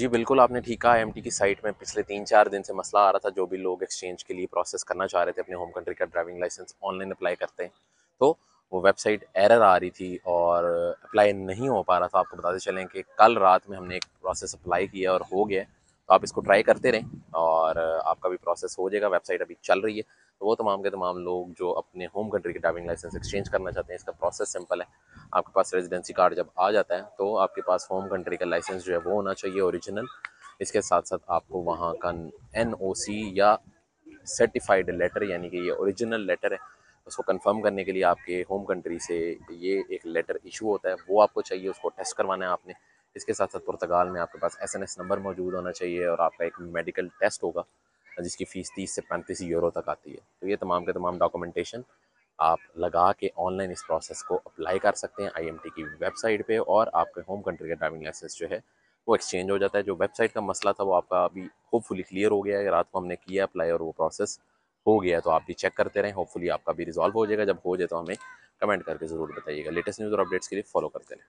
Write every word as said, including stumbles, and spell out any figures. जी बिल्कुल, आपने ठीक कहा। आई एम टी की साइट में पिछले तीन चार दिन से मसला आ रहा था। जो भी लोग एक्सचेंज के लिए प्रोसेस करना चाह रहे थे, अपने होम कंट्री का ड्राइविंग लाइसेंस ऑनलाइन अप्लाई करते हैं, तो वो वेबसाइट एरर आ रही थी और अप्लाई नहीं हो पा रहा था। आपको बताते चलें कि कल रात में हमने एक प्रोसेस अप्लाई किया और हो गया, तो आप इसको ट्राई करते रहें और आपका भी प्रोसेस हो जाएगा। वेबसाइट अभी चल रही है, तो वो तमाम के तमाम लोग जो अपने होम कंट्री के ड्राइविंग लाइसेंस एक्सचेंज करना चाहते हैं, इसका प्रोसेस सिंपल है। आपके पास रेजिडेंसी कार्ड जब आ जाता है तो आपके पास होम कंट्री का लाइसेंस जो है वो होना चाहिए ओरिजिनल। इसके साथ साथ आपको वहाँ का एन ओ सी या सर्टिफाइड लेटर, यानी कि ये ओरिजिनल लेटर है, उसको कंफर्म करने के लिए आपके होम कंट्री से ये एक लेटर इशू होता है, वो आपको चाहिए। उसको टेस्ट करवाना है आपने। इसके साथ साथ पुर्तगाल में आपके पास एस एन एस नंबर मौजूद होना चाहिए और आपका एक मेडिकल टेस्ट होगा जिसकी फ़ीस तीस से पैंतीस यूरो तक आती है। तो ये तमाम के तमाम डॉक्यूमेंटेशन आप लगा के ऑनलाइन इस प्रोसेस को अप्लाई कर सकते हैं आई एम टी की वेबसाइट पे, और आपके होम कंट्री का ड्राइविंग लाइसेंस जो है वो एक्सचेंज हो जाता है। जो वेबसाइट का मसला था वो आपका अभी होपफुली क्लियर हो गया है। रात को हमने किया अप्लाई और वो प्रोसेस हो गया, तो आप भी चेक करते रहें। होपफुली आपका भी रिजॉल्व हो जाएगा। जब हो जाए तो हमें कमेंट करके ज़रूर बताइएगा। लेटेस्ट न्यूज़ और अपडेट्स के लिए फॉलो करते रहें।